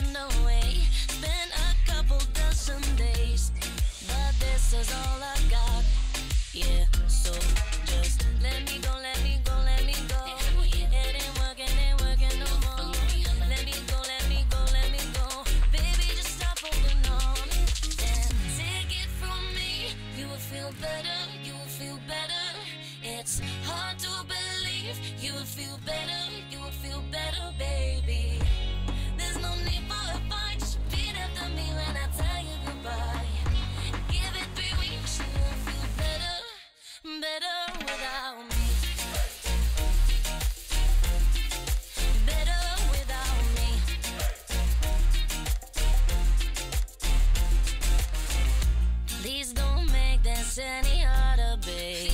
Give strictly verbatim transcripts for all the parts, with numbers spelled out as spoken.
run away. Spent a couple dozen days, but this is all I got. Yeah, so just let me go, let me go, let me go. It ain't working, ain't working no more. Let me go, let me go, let me go. Baby, just stop holding on and take it from me. You will feel better, you will feel better. It's hard to believe. You will feel better, you will feel better, baby. There's no need for a fight. You should beat after me when I tell you goodbye. Give it three weeks, you will feel better, better without me. Better without me. Please don't make this any harder, babe.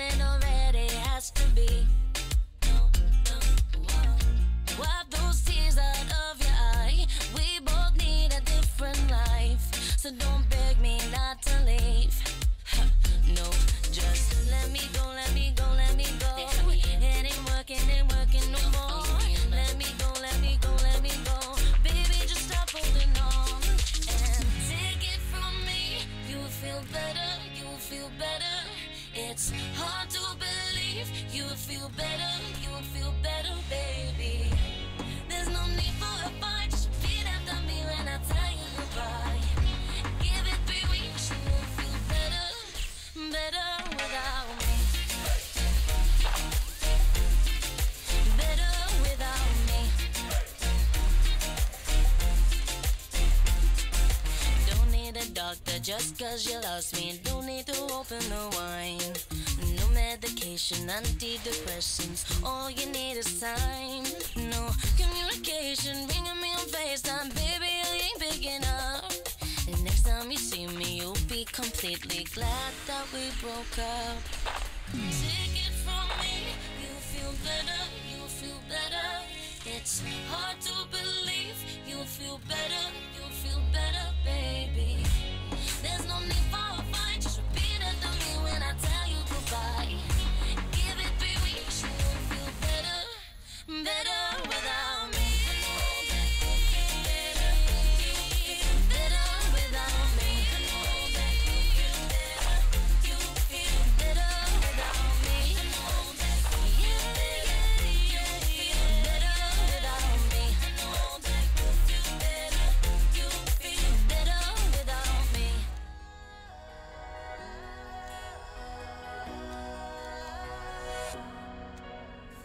It already has to be. No, no, wipe those tears out of your eye. We both need a different life, so don't beg me not to leave. No, just let me go, let me go, let me go. It ain't working, ain't working no more. Let me go, let me go, let me go. Baby, just stop holding on and take it from me. You will feel better, you will feel better. It's hard to believe. You will feel better, you will feel better, baby. There's no need for a fight. Just beat after me when I tell you goodbye. Give it three weeks, you will feel better, better without me. Better without me. Don't need a doctor just cause you lost me. Don't need to open the wine. No medication, antidepressants. All you need is time. No communication, bringing me on FaceTime. Baby, I ain't picking up. And next time you see me, you'll be completely glad that we broke up. Take it from me. You'll feel better, you'll feel better. It's hard to believe. You'll feel better, you'll feel better, baby. There's no need for a fight. Just repeat it to me when I tell you goodbye. Give it three weeks, you will feel better, better without me. Better without me. You feel better without me. Better without me. You feel better without me.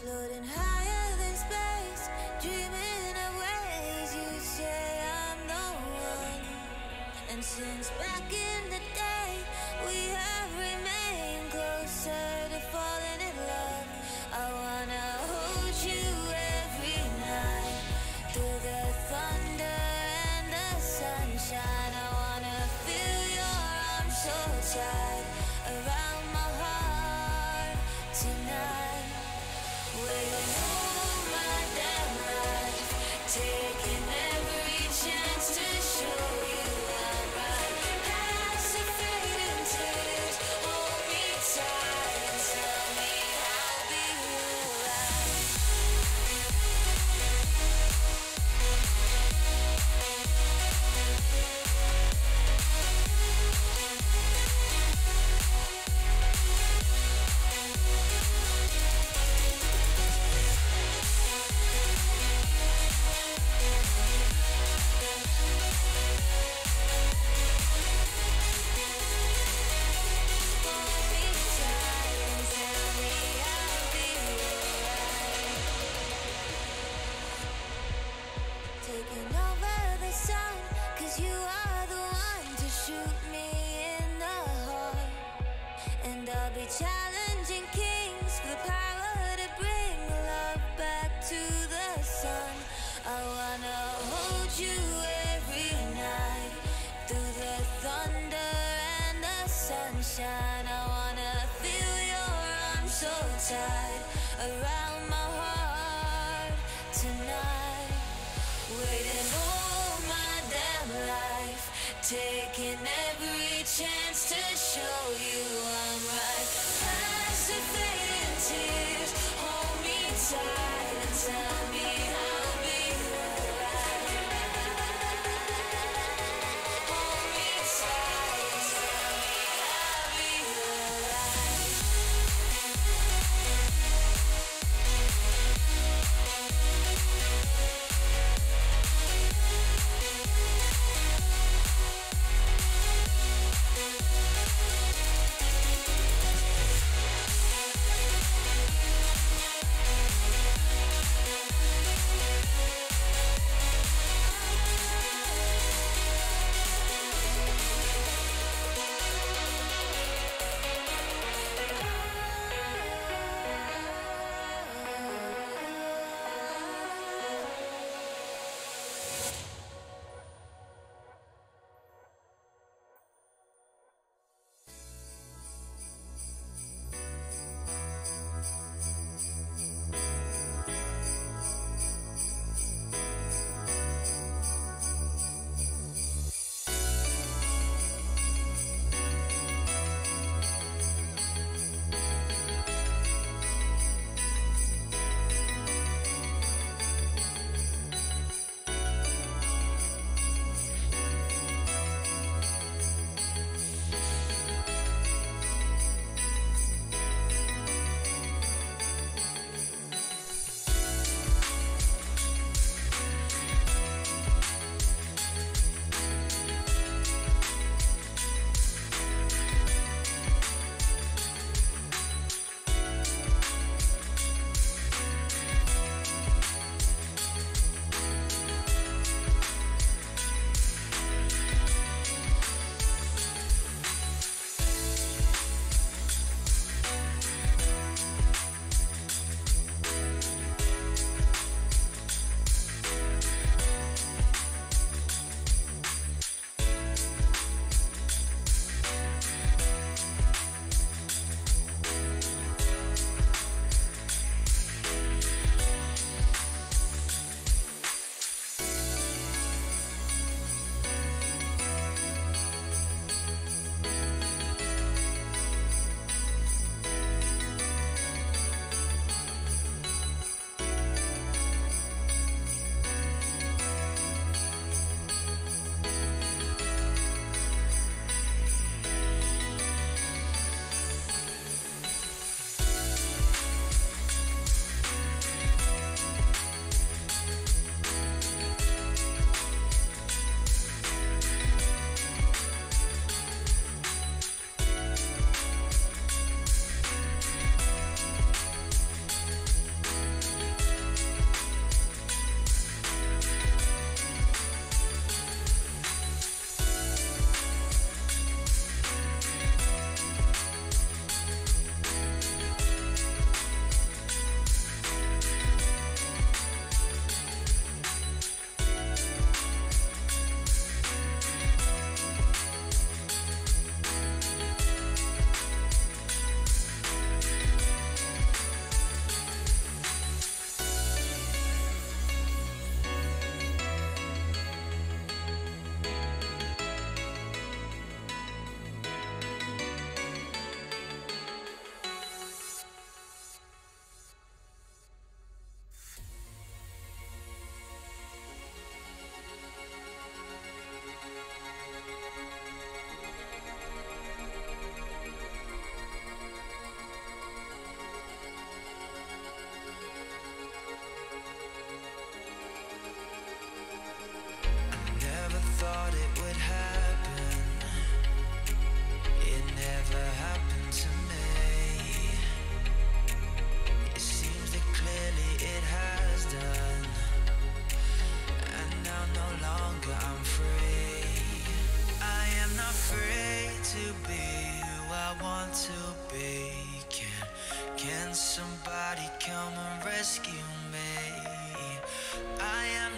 Floating higher than space, dreaming of ways you say I'm the one. And since back in the day, we have remained closer to falling in love. I wanna hold you every night, through the thunder and the sunshine. I wanna feel your arms so tight around my heart tonight. We're gonna hold my damn life, taking every chance to show you I'm right. Past the fading tears, hold me tight and tell me I'll be alright. Hold me tight and tell me I'll be alright. Taking over the sun, cause you are the one to shoot me in the heart. And I'll be challenging kings for the power to bring love back to the sun. I wanna hold you every night, through the thunder and the sunshine. I wanna feel your arms so tight around my heart tonight. Waiting all my damn life, taking every chance to show you I'm right. Past the fading tears, hold me tight and tell me I'll be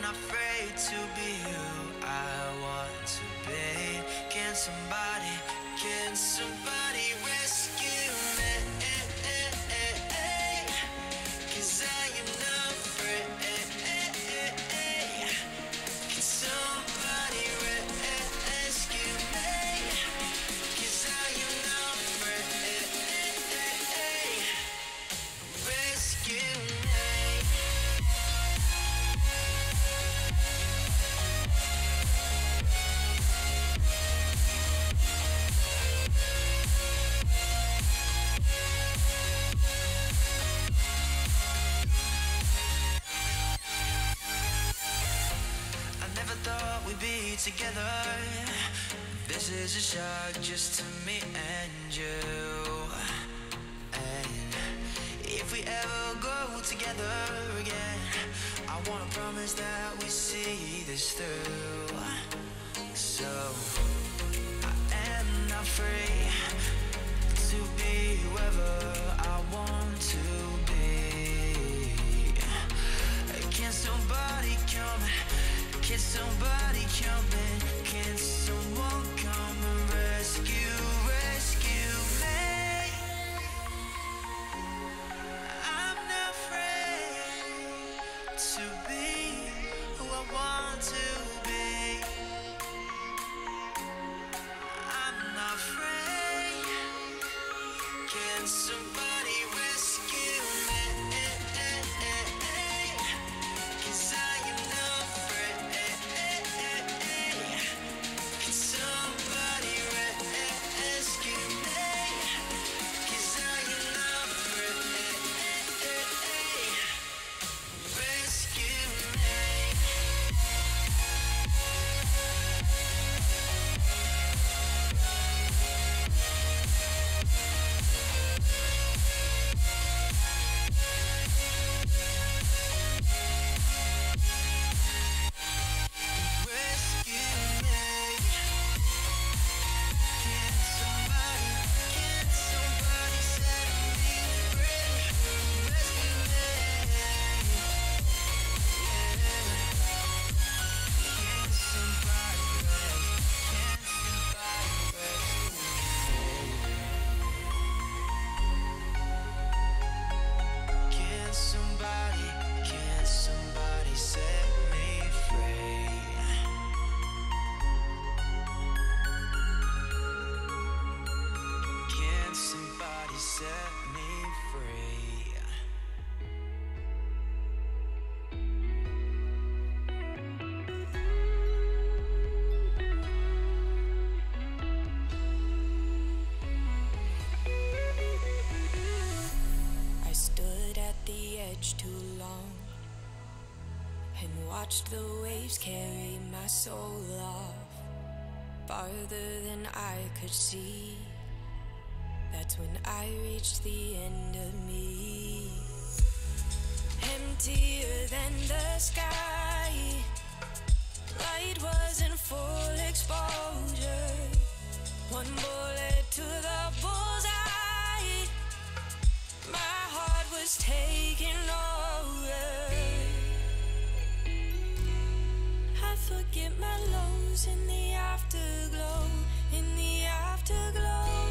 not afraid to be who I want to be. Can somebody, can somebody rescue me? Cause I am not afraid. Can somebody rescue me? Cause I am not afraid. Rescue me. Thought we'd be together. This is a shock just to me and you. And if we ever go together again, I wanna promise that we see this through. So I am not free to be whoever I want to be. Can somebody come? Can somebody come in? Can someone come and rescue, rescue me? I'm not afraid to be who I want to be. I'm not afraid. Can somebody rescue me? Cause I set me free. I stood at the edge too long and watched the waves carry my soul off farther than I could see. That's when I reached the end of me. Emptier than the sky, light was in full exposure. One bullet to the bullseye, my heart was taken over. I forget my lows in the afterglow, in the afterglow.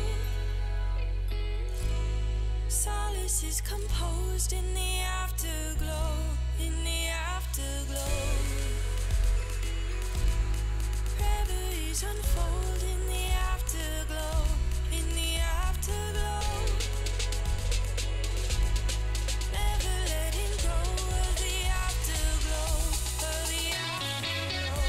Solace is composed in the afterglow, in the afterglow. Reveries unfold in the afterglow, in the afterglow. Never letting go of the afterglow, of the afterglow.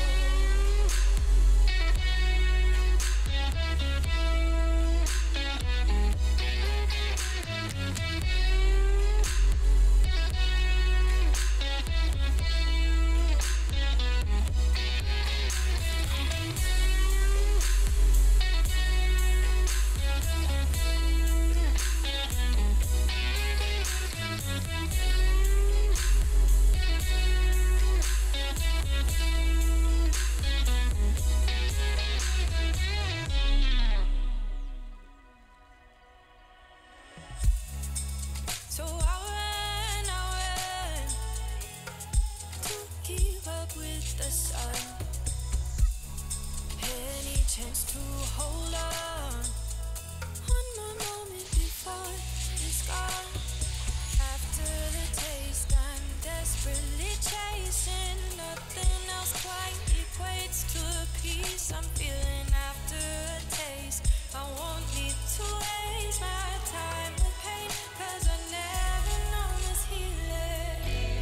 up with the sun. Any chance to hold on? One more moment before it's gone. After the taste, I'm desperately chasing. Nothing else quite equates to a piece I'm feeling after a taste. I won't need to waste my time with pain, cause I never know this healing.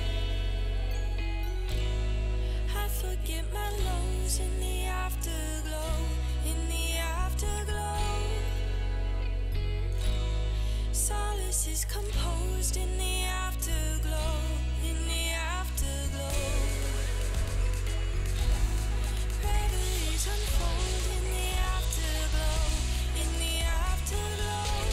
I forget my lows in the afterglow, in the afterglow. Solace is composed in the afterglow, in the afterglow. Reveries unfold in the afterglow, in the afterglow.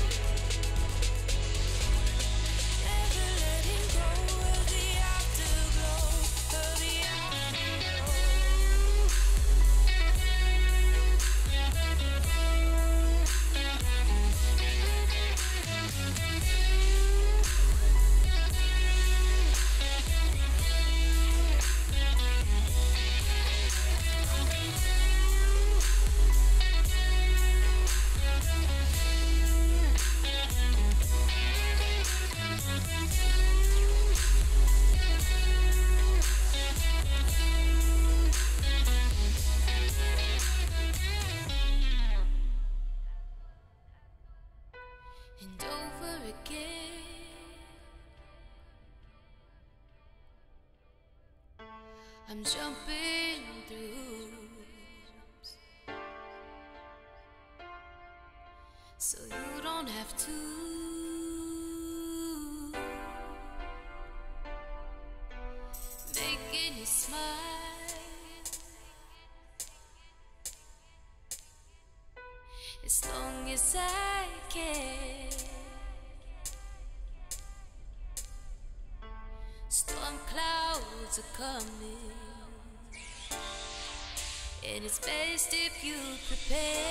Never letting go of the afterglow, of the afterglow. And over again, I'm jumping through hoops, so you don't have to. Making you smile, as long as I can. Clouds are coming, and it's best if you prepare.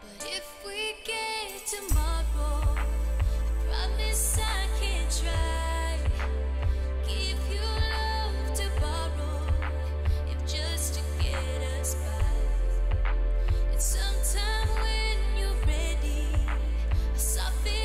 But if we get tomorrow, I promise I can try. Give you love to borrow, if just to get us by. And sometime when you're ready, I soften.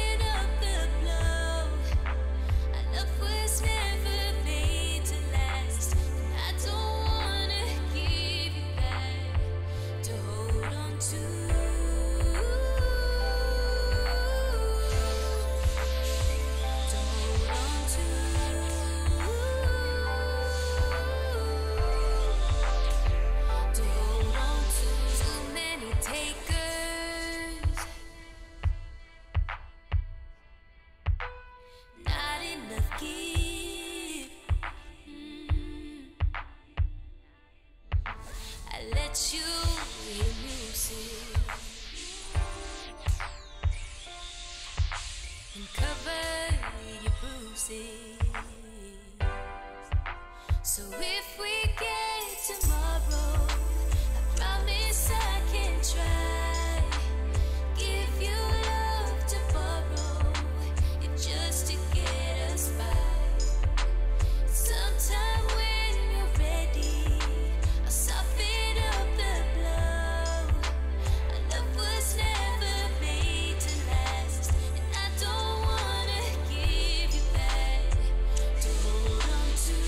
So if we get tomorrow, I promise I can try. Give you love to borrow, if just to get us by. Sometime when you're ready, I'll soften up the blow. Our love was never made to last, and I don't wanna give you back to hold on to.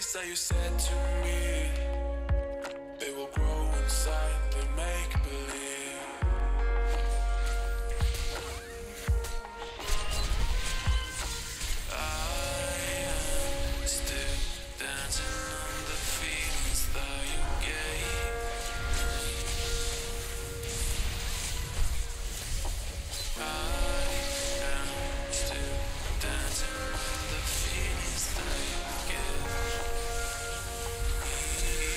things that you said to me, they will grow inside the make-believe. I am still dancing on the feelings that you gave. I Thank you.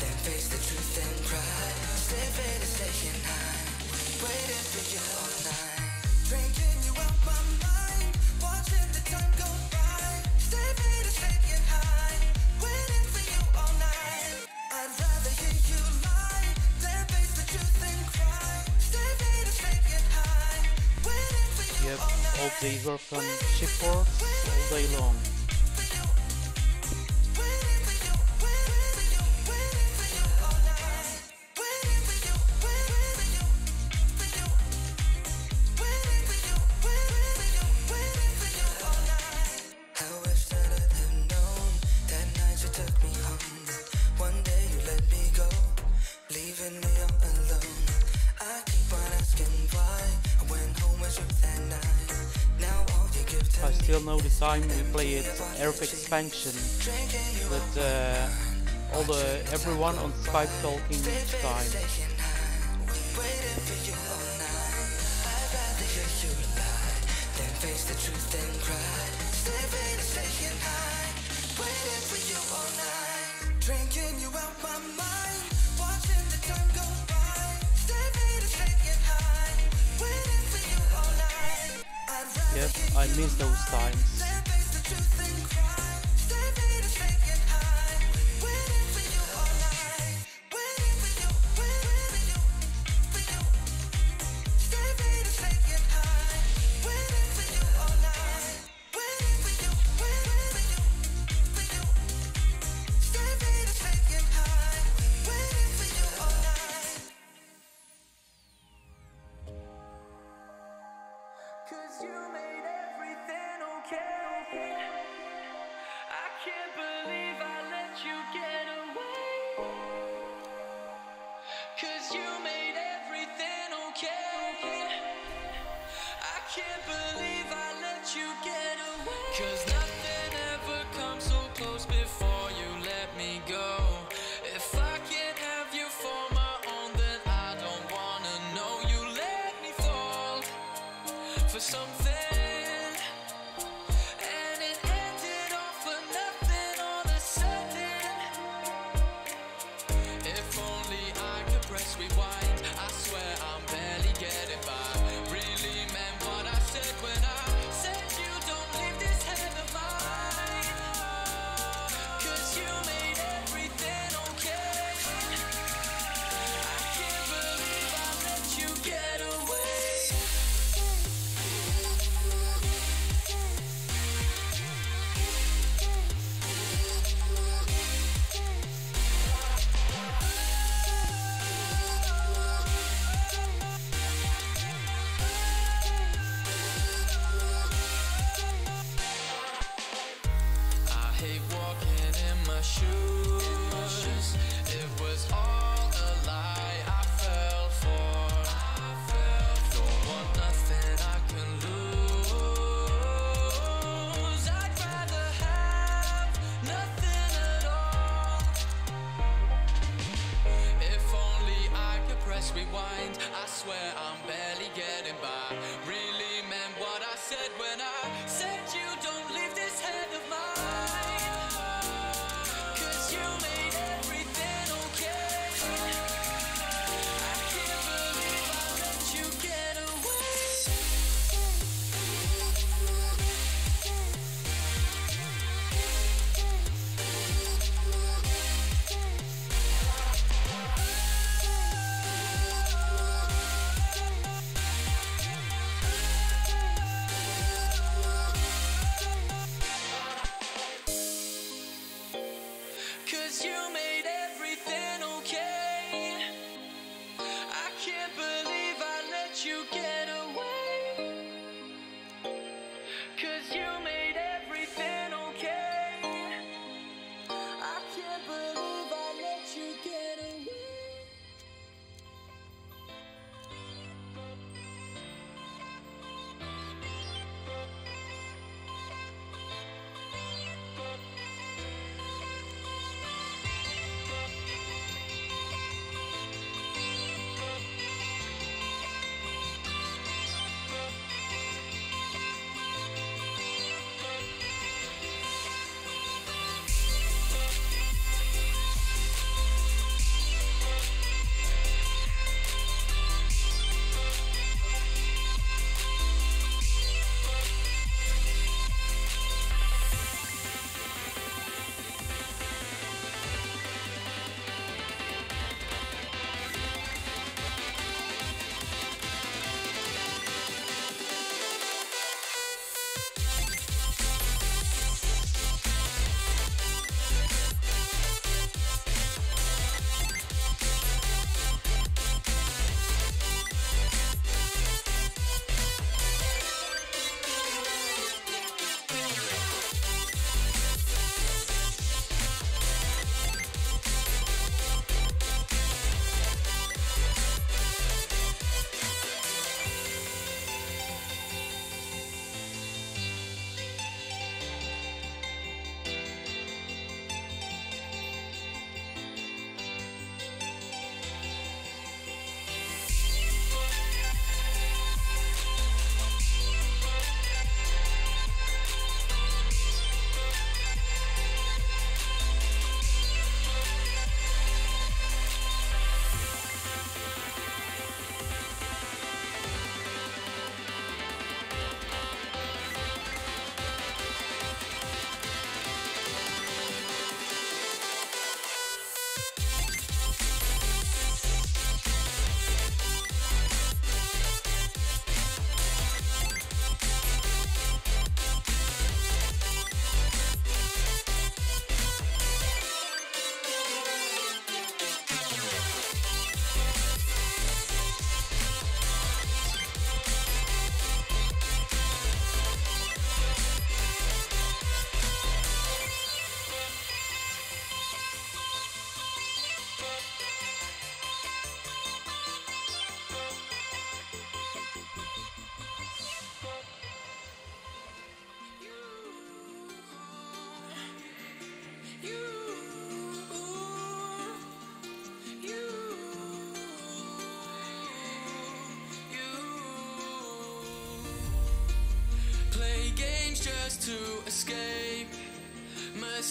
then face the truth and pride. Slipping and staying high, waiting for you all night. Drinking you out my mind, watching the time go by. Slipping and staying high, waiting for you all night. I'd rather hear you lie than face the truth and cry. Slipping and staying high, waiting for you yep, all night. All day work on chipboards all day long. I still know the time we play it, R F Expansion, with uh, all the everyone on Skype talking time. Yep, I miss those times.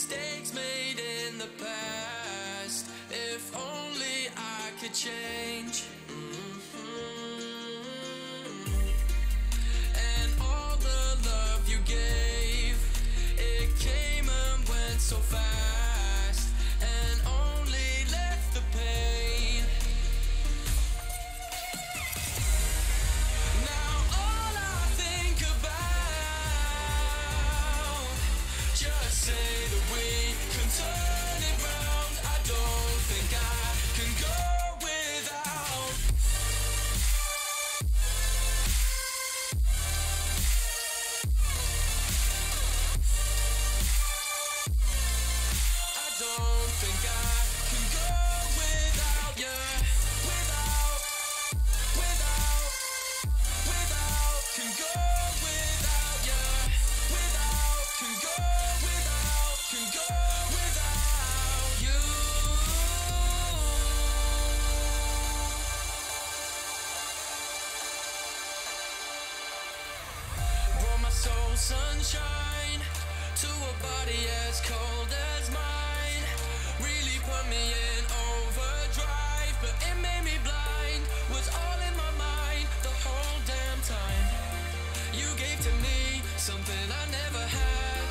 mistakes made in the past. If only I could change. Soul sunshine to a body as cold as mine, really put me in overdrive, but it made me blind, was all in my mind the whole damn time. You gave to me something I never had,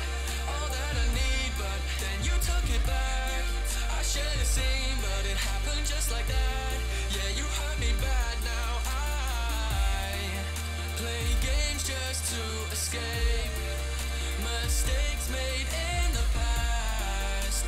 all that I need, but then you took it back. I should have seen, but it happened just like that. Yeah, you hurt me bad, now I play games just to escape mistakes made in the past.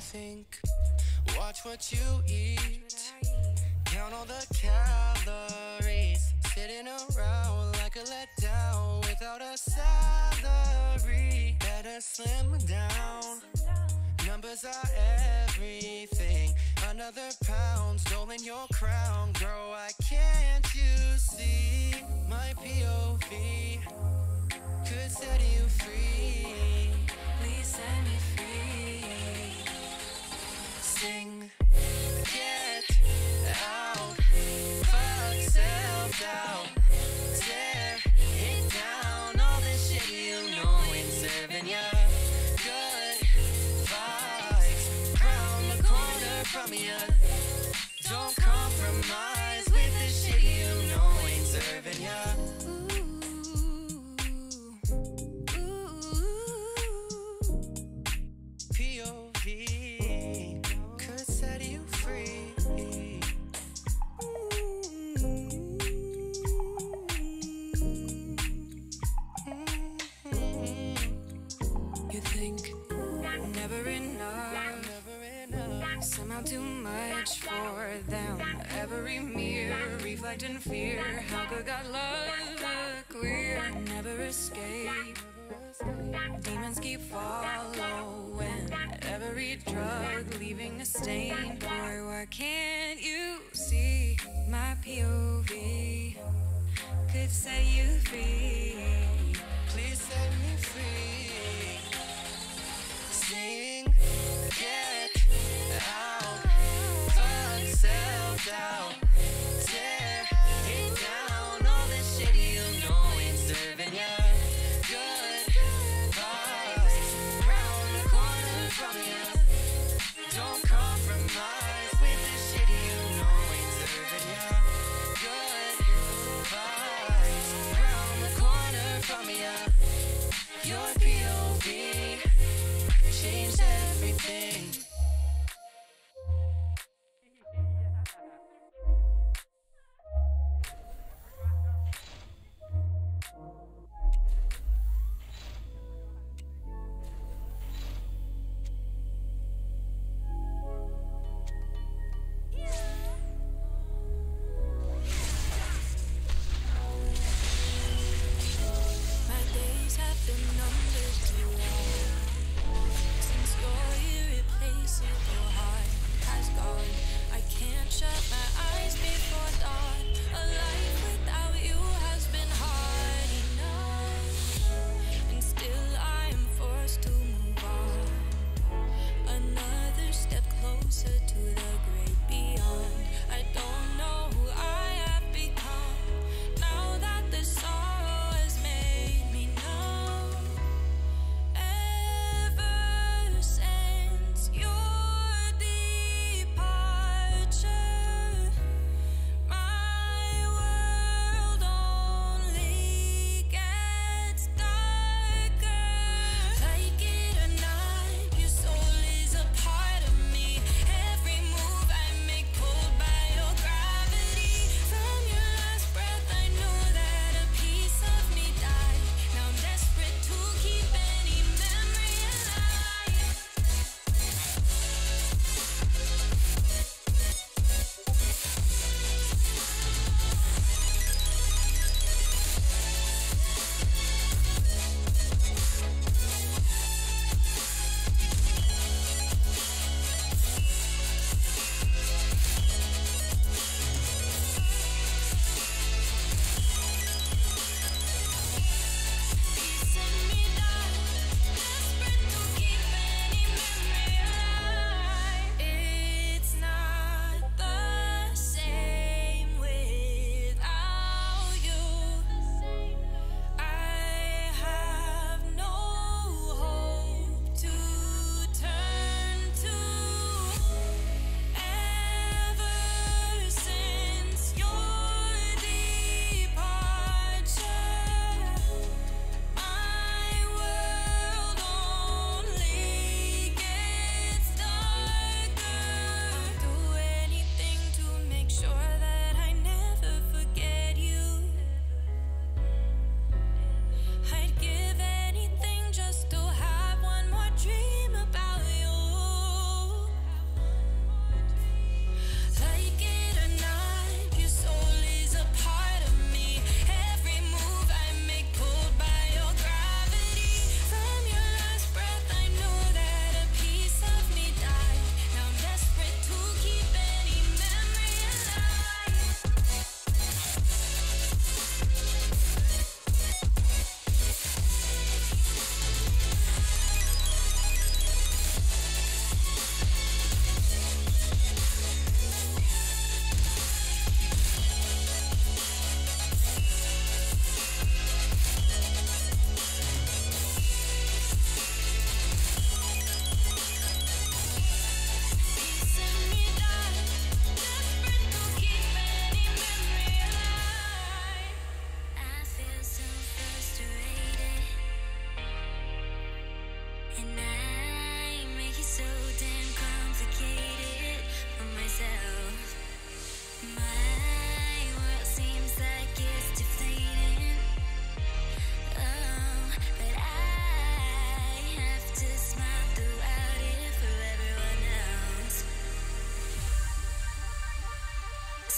think. Watch what you eat. Count all the calories. Sitting around like a letdown without a salary. Better slim down. Numbers are everything. Another pound stolen your crown. Girl, why can't you see? My P O V could set you free. Please set me free. Sing, get out. Fuck self-doubt. Tear it down. All this shit you know ain't serving ya. Good vibes round the corner from ya. Don't compromise with the shit you know ain't serving ya. Too much for them. Every mirror reflecting fear. How could God love a queer? Never escape. Demons keep following. Every drug leaving a stain. Boy, why can't you see? My P O V could set you free. Please set me free. Sing, get out. Out. Tear it down. All this shit you know ain't serving ya. Good vibes round the corner from ya. Don't compromise with the shit you know ain't serving ya. Good vibes round the corner.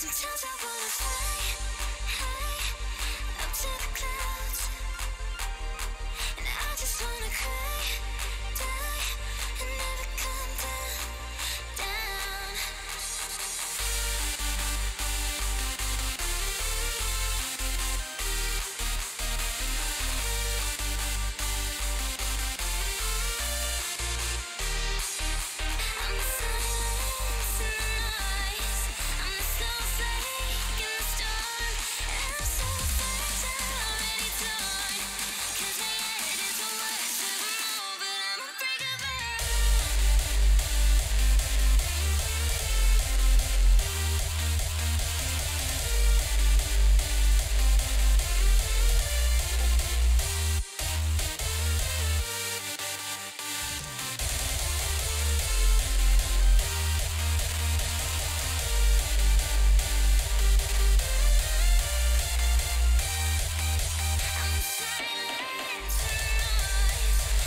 Sometimes I wanna fly high up to the clouds, and I just wanna cry, die, and never come down, down. I'm the silence and the noise, I'm the snowflake in the storm, and I'm so far already torn, 'cause my head is the worst of them all, but I'm a breakable. I'm the silence and the noise, I'm the snowflake in the storm, and I'm so far already torn,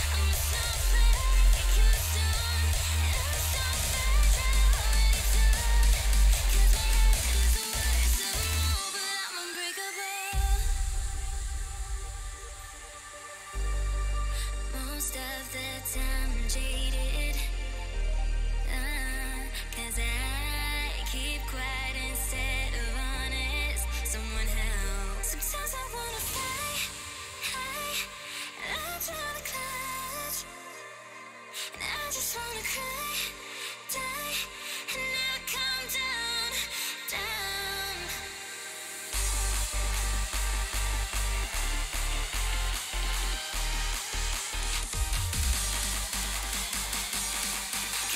'cause my head is the worst of them all, but I'm unbreakable. Most of the time I'm jaded, uh, 'cause I keep quiet instead of honest. Someone help. Sometimes I wanna fly high up to the clouds, and I just wanna cry, die, and never come down, down.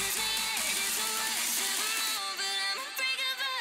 Cause my head is the worst of them all, but I'm unbreakable.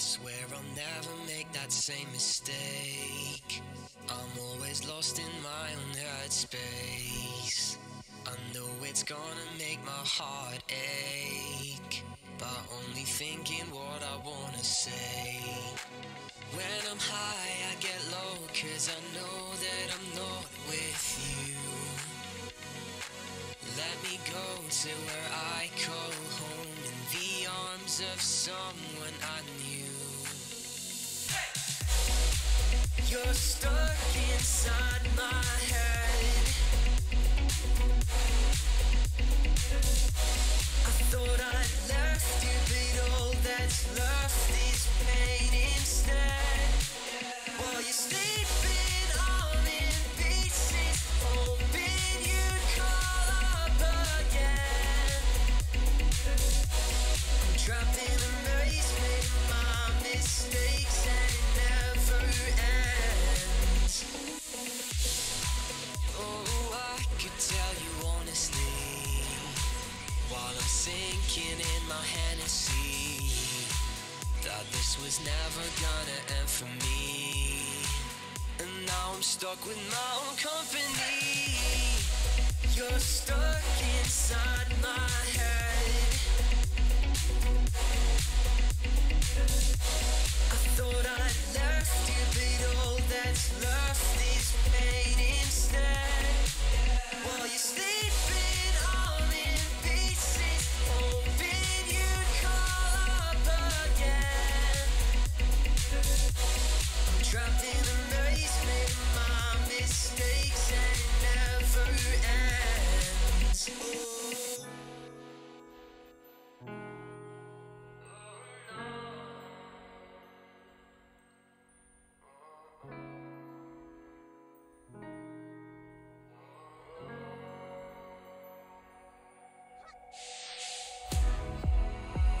swear I'll never make that same mistake. I'm always lost in my own headspace. I know it's gonna make my heart ache by only thinking what I wanna say. When I'm high, I get low, cause I know that I'm not with you. Let me go to where I call home, in the arms of someone I knew. Hey! You're stuck inside my head. I thought I left you, but all that's left is pain instead. While you're sleeping all in pieces, hoping you'd call up again. I'm trapped in amazement, my mistakes, and it never ends. Oh, I could tell you honestly, while I'm sinking in my Hennessy, that this was never gonna end for me. And now I'm stuck with my own company. You're stuck inside my head. I thought I left you, but all that's left is pain instead. While you're sleeping all in pieces, hoping you'd call up again. I'm trapped in amazement, my mistakes, and it never ends. Oh.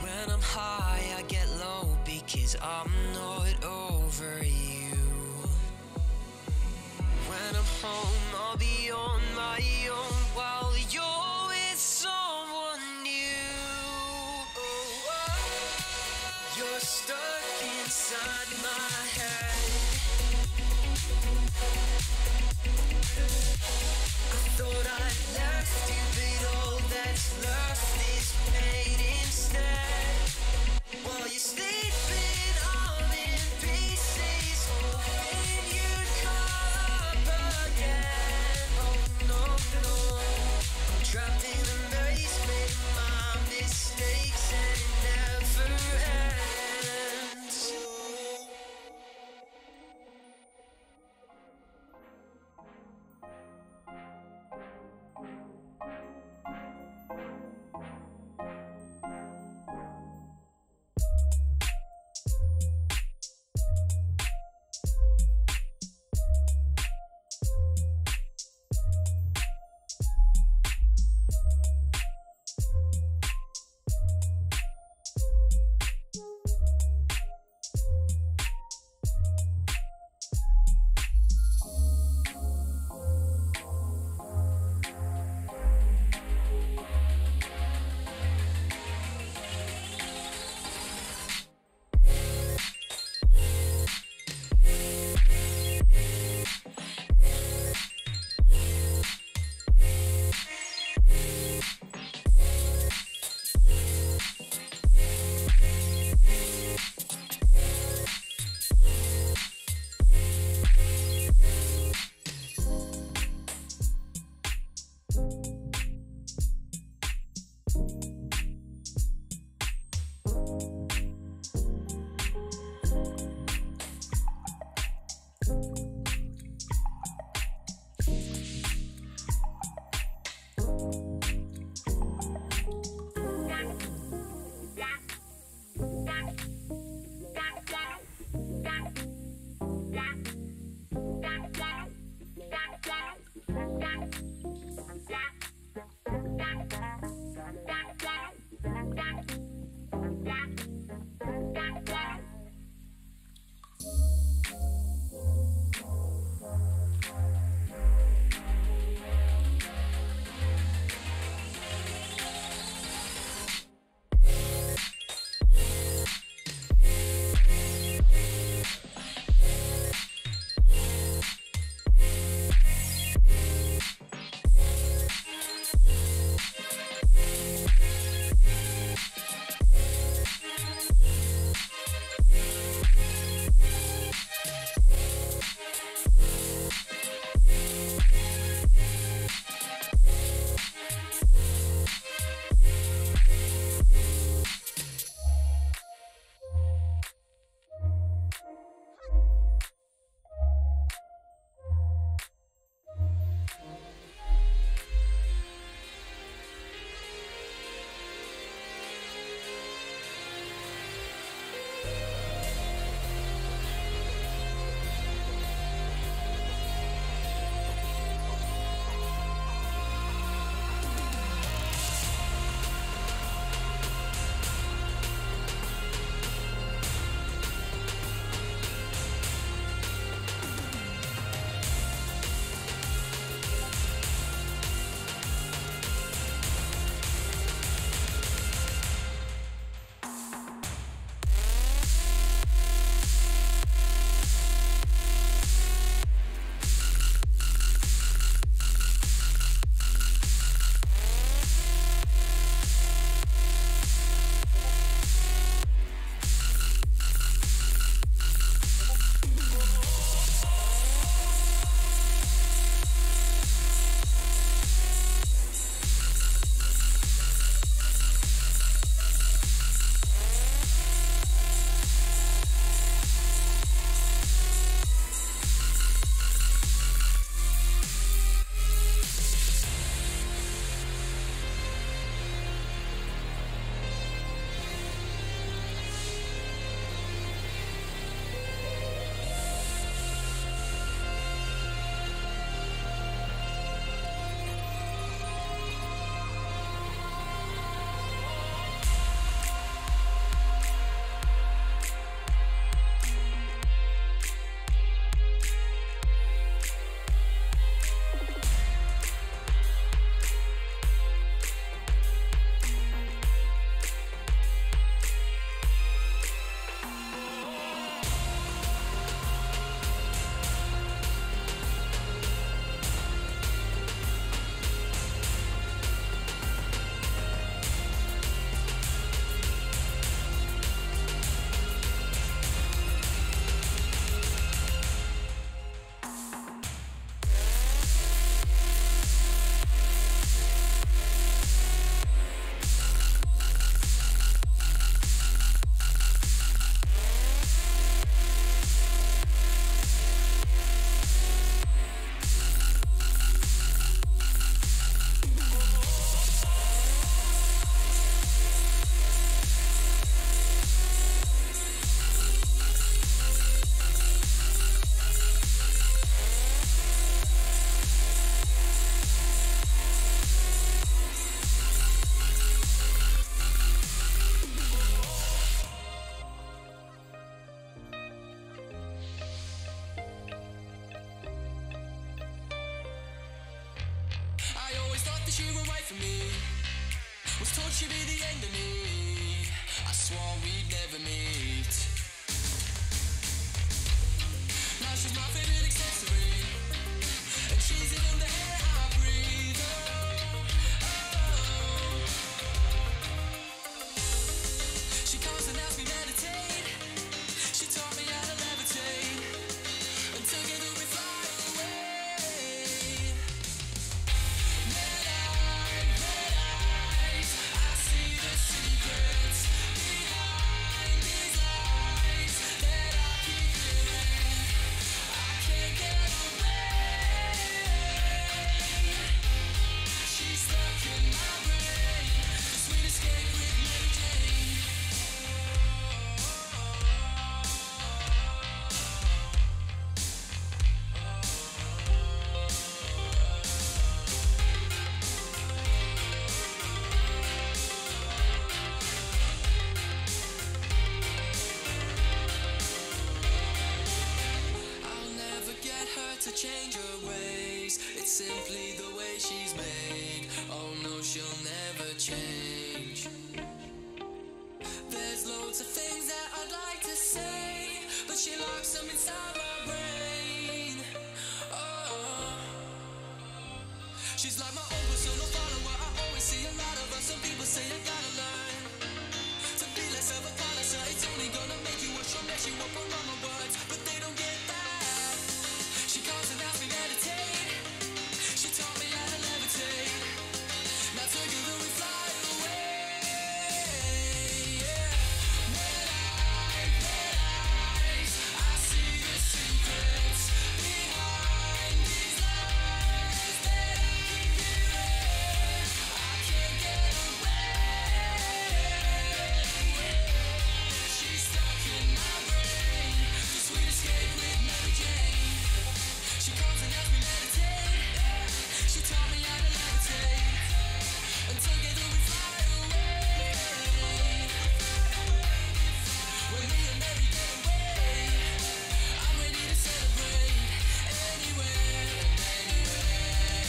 When I'm high, I get low because I'm not over you. When I'm home, I'll be on my own while you're with someone new. Oh, oh. You're stuck inside my head. I thought I left you, but all that's left is pain instead. While you're sleeping all in pieces, hoping you'd call up again. Oh no, no, I'm trapped in amazement, my mistakes, and it never ends. she be the enemy? I swore we'd never meet. Now she's my favorite accessory, and she's even the hair I breathe. Oh, oh. She comes and helps me meditate. She taught me how to levitate, and together we fly away. Red eyes, red eyes, I see the secrets behind these lies that I keep doing. I can't get away. She's stuck in my brain. Sweet escape with Mary Jane. I'll never get her to change her ways. It's simply the way she's made. Oh no, she'll never change. There's loads of things that I'd like to say, but she locks them inside my brain. Oh, she's like my oversolo follower. I always see a lot of her. Some people say I gotta learn to be less of a polisher. It's only gonna make you wish, or mess you up around my words, but they don't get that. She comes and helps me meditate. She taught me how to levitate. Now together we fly away. Yeah. Red eyes, red eyes, I see the secrets behind these lies that I keep doing. I can't get away. She's stuck in my brain. The sweet escape with Mary Jane. She comes and helps me meditate. She taught me how to levitate. And together we fly away. When me and Mary get away, I'm ready to celebrate. Anywhere, anywhere.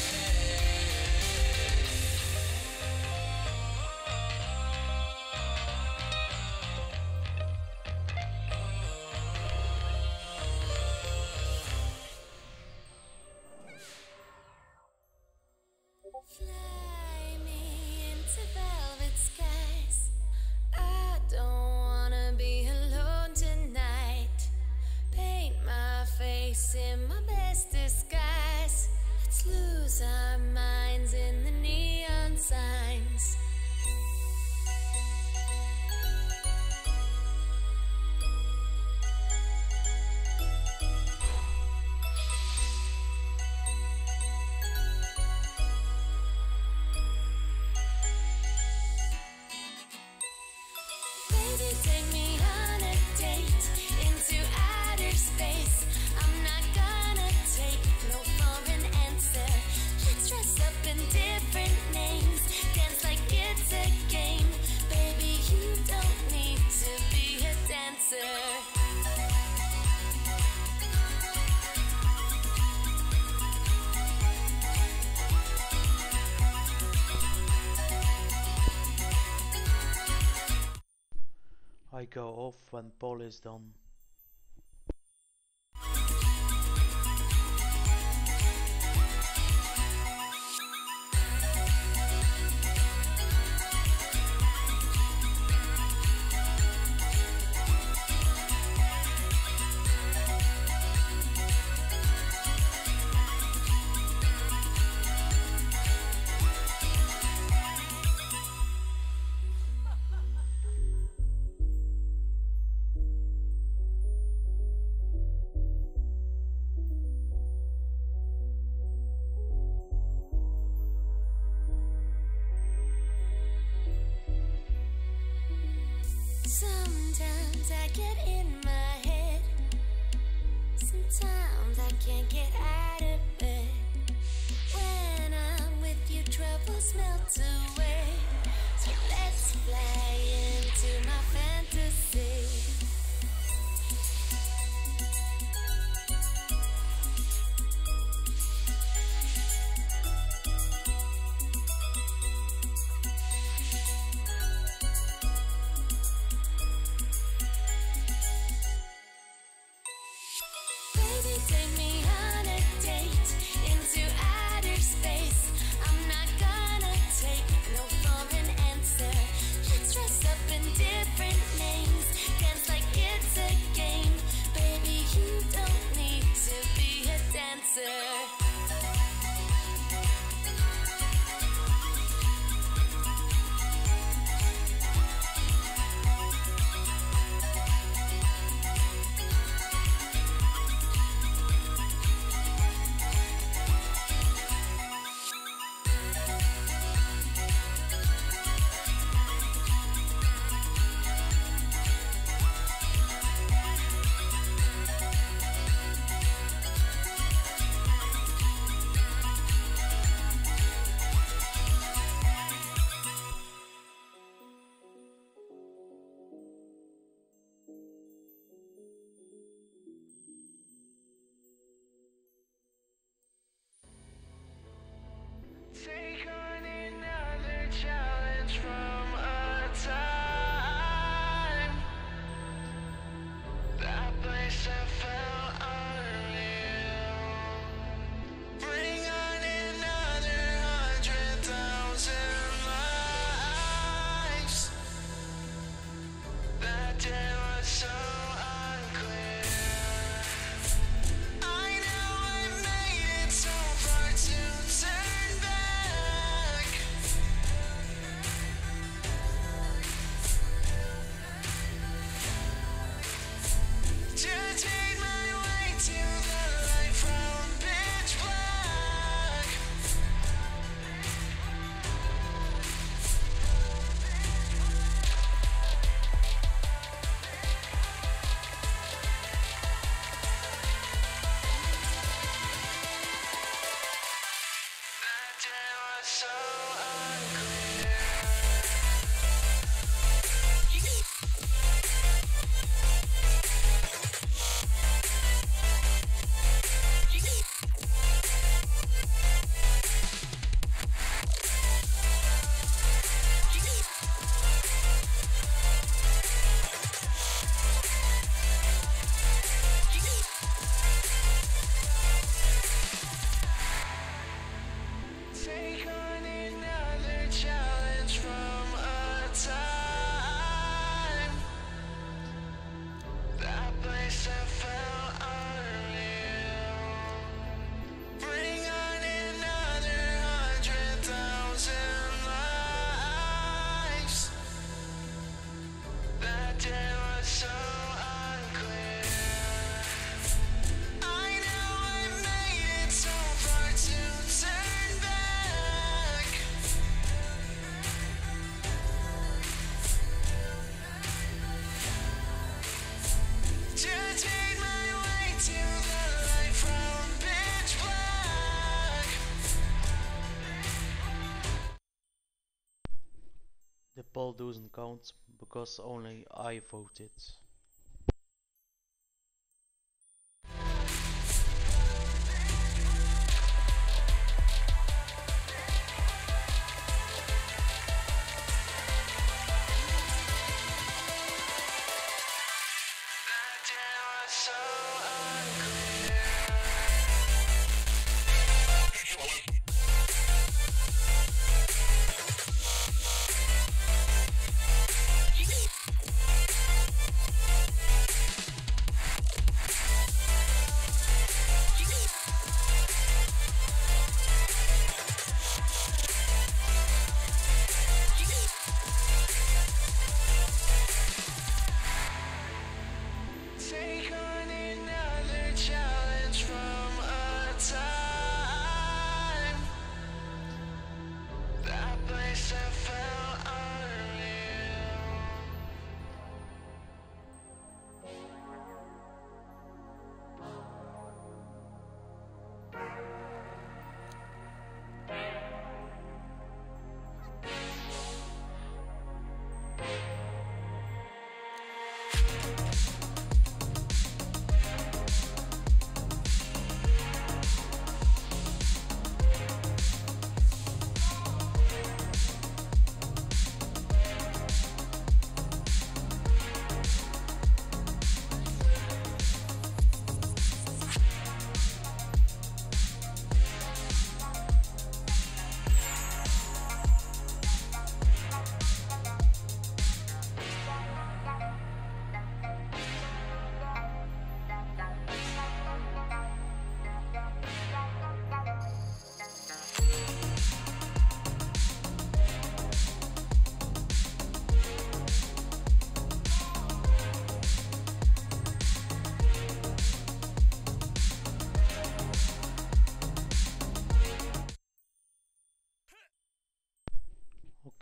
Fly me into velvet skies. I don't wanna be alone tonight. Paint my face in my best disguise. Let's lose our minds in the neon signs. Baby, take me on a date into outer space. I'm not gonna take no for an answer. Let's dress up in different names, dance like it's a game. Baby, you don't need to be a dancer. I go off when Paul is done. Sometimes I get in my head. Sometimes I can't get out of bed. When I'm with you, troubles melt away. So let's fly into my fantasy. Poll doesn't count because only I voted.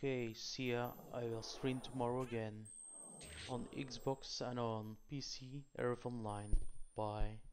Okay, see ya, I will stream tomorrow again on Xbox and on P C R F Online. Bye.